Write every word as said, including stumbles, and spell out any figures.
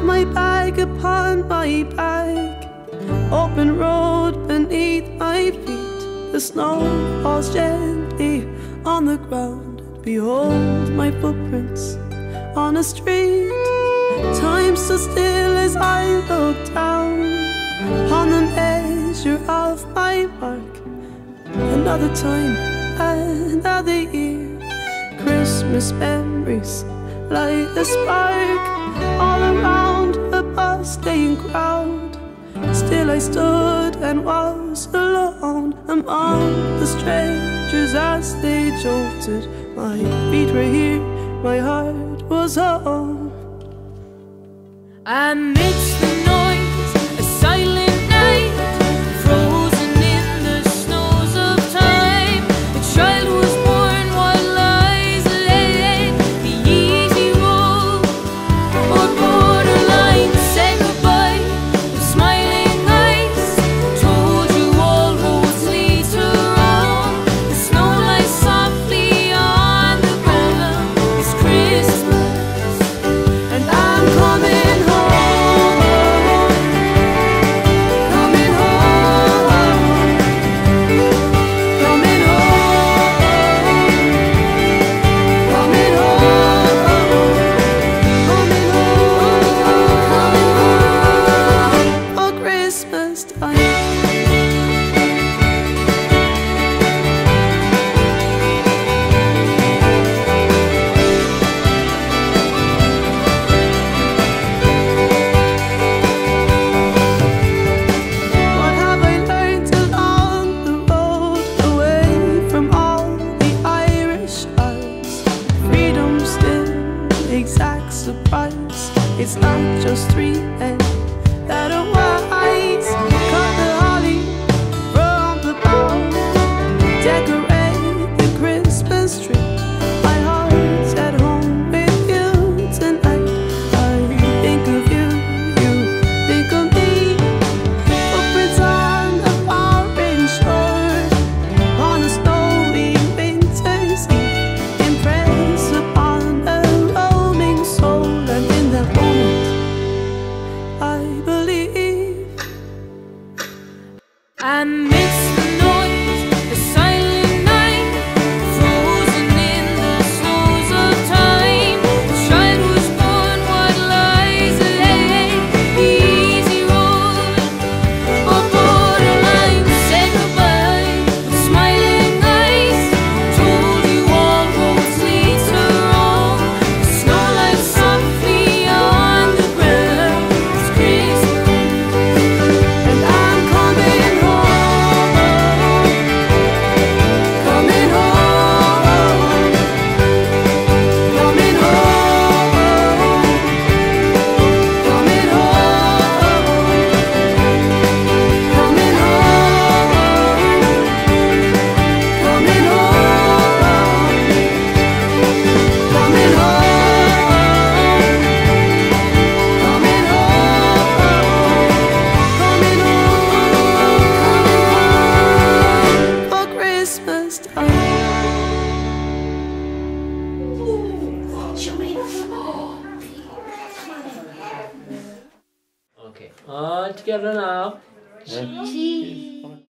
have my bag upon my back. Open road beneath my feet. The snow falls gently on the ground. Behold my footprints on a street. Time so still as I look down upon the measure of my mark. Another time, another year. Christmas memories like a spark all around the bustling crowd. Still I stood and was alone among the strangers as they jolted. My feet were here, my heart was home. Amidst the noise, a silent night, frozen in the snows of time. A child was born while lies lay the easy road or borderline. Said goodbye with smiling eyes, told you all roads lead to Rome. The snow lies softly on the ground. It's Christmas and I'm coming. Surprise, it's not just three men that are wise. Cut the holly from the bough, decorate the Christmas tree. My heart's at home with you tonight. I think of you, you think of me. Footprints on the foreign shore, on a snowy winter's eve, impress upon a roaming soul. And in that moment I believe. Amidst the noise, a silent night, frozen in the snows of time. A child was born while lies lay the easy road or borderline. Said goodbye with smiling eyes, told you all roads lead to Rome. The snow lies softly on the ground. It's Christmas and I'm coming home. Coming home. Coming home. Coming home. Coming home. Coming home. Coming home. Coming home, coming home for Christmas time. Okay, all together now.